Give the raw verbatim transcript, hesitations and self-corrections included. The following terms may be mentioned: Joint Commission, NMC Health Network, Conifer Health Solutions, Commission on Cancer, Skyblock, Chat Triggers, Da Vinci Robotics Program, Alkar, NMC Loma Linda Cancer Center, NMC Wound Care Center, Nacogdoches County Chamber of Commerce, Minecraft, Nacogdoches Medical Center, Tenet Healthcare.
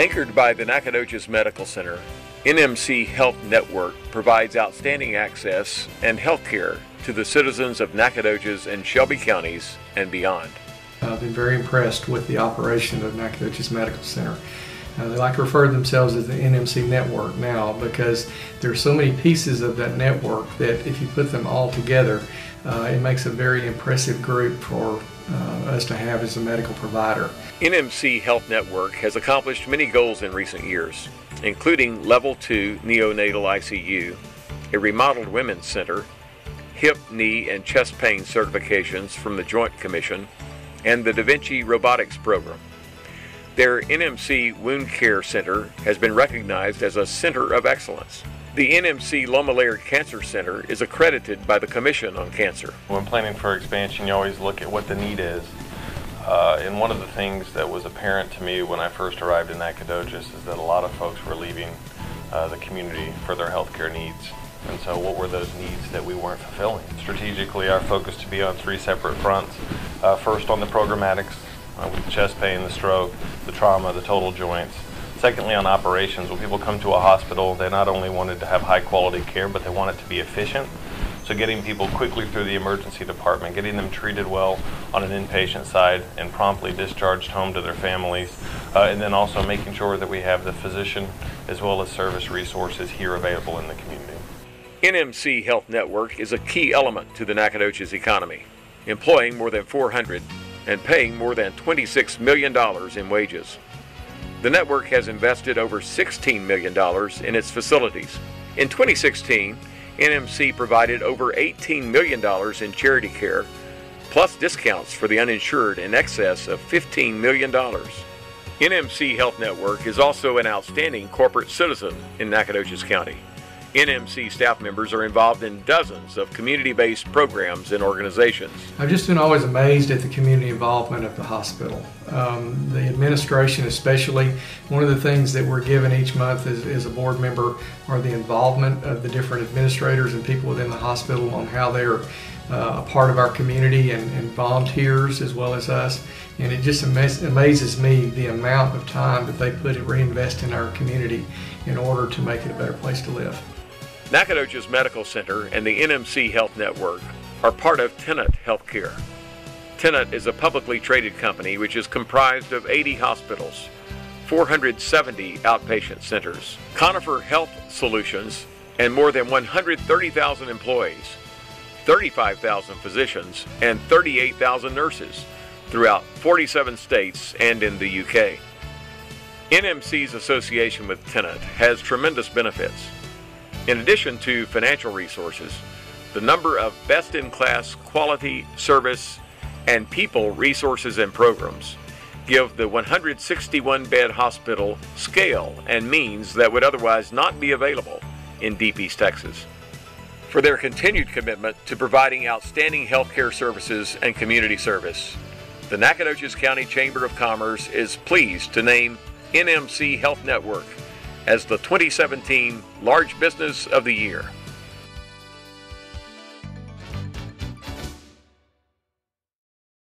Anchored by the Nacogdoches Medical Center, N M C Health Network provides outstanding access and health care to the citizens of Nacogdoches and Shelby counties and beyond. I've been very impressed with the operation of Nacogdoches Medical Center. Uh, they like to refer to themselves as the N M C network now because there are so many pieces of that network that if you put them all together, uh, it makes a very impressive group for uh, us to have as a medical provider. N M C Health Network has accomplished many goals in recent years, including Level two neonatal I C U, a remodeled women's center, hip, knee, and chest pain certifications from the Joint Commission, and the Da Vinci Robotics Program. Their N M C Wound Care Center has been recognized as a Center of Excellence. The N M C Loma Linda Cancer Center is accredited by the Commission on Cancer. When planning for expansion, you always look at what the need is. Uh, and one of the things that was apparent to me when I first arrived in Nacogdoches is that a lot of folks were leaving uh, the community for their healthcare needs. And so what were those needs that we weren't fulfilling? Strategically, our focus to be on three separate fronts. Uh, first on the programmatics, uh, with the chest pain, the stroke, the trauma, the total joints. Secondly, on operations. When people come to a hospital, they not only wanted to have high quality care, but they want it to be efficient. So getting people quickly through the emergency department, getting them treated well on an inpatient side and promptly discharged home to their families, uh, and then also making sure that we have the physician as well as service resources here available in the community. N M C Health Network is a key element to the Nacogdoches economy, employing more than four hundred and paying more than twenty-six million dollars in wages. The network has invested over sixteen million dollars in its facilities. In twenty sixteen, N M C provided over eighteen million dollars in charity care, plus discounts for the uninsured in excess of fifteen million dollars. N M C Health Network is also an outstanding corporate citizen in Nacogdoches County. N M C staff members are involved in dozens of community-based programs and organizations. I've just been always amazed at the community involvement of the hospital. Um, the administration especially, one of the things that we're given each month is, is a board member or the involvement of the different administrators and people within the hospital on how they're uh, a part of our community and, and volunteers as well as us. And it just amaz amazes me the amount of time that they put and reinvest in our community in order to make it a better place to live. Nacogdoches Medical Center and the N M C Health Network are part of Tenet Healthcare. Tenet is a publicly traded company which is comprised of eighty hospitals, four hundred seventy outpatient centers, Conifer Health Solutions, and more than one hundred thirty thousand employees, thirty-five thousand physicians, and thirty-eight thousand nurses throughout forty-seven states and in the U K. N M C's association with Tenet has tremendous benefits. In addition to financial resources, the number of best-in-class quality, service, and people resources and programs give the one hundred sixty-one bed hospital scale and means that would otherwise not be available in Deep East Texas. For their continued commitment to providing outstanding healthcare services and community service, the Nacogdoches County Chamber of Commerce is pleased to name N M C Health Network as the twenty seventeen Large Business of the Year.